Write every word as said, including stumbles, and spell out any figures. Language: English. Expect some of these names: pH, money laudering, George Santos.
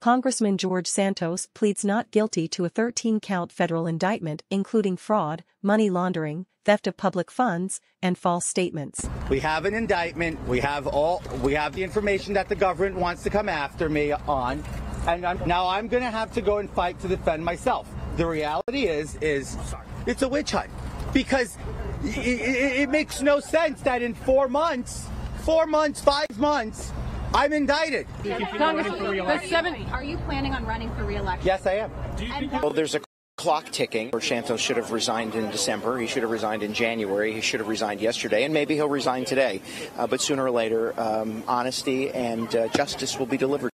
Congressman George Santos pleads not guilty to a thirteen-count federal indictment including fraud, money laundering, theft of public funds, and false statements. We have an indictment. We have all. We have the information that the government wants to come after me on, and I'm, now I'm going to have to go and fight to defend myself. The reality is, is it's a witch hunt, because it, it, it makes no sense that in four months, four months, five months. I'm indicted. Congressman, are you planning on running for re-election? Yes, I am. Well, there's a clock ticking. George Santos should have resigned in December. He should have resigned in January. He should have resigned yesterday, and maybe he'll resign today. Uh, but sooner or later, um, honesty and uh, justice will be delivered.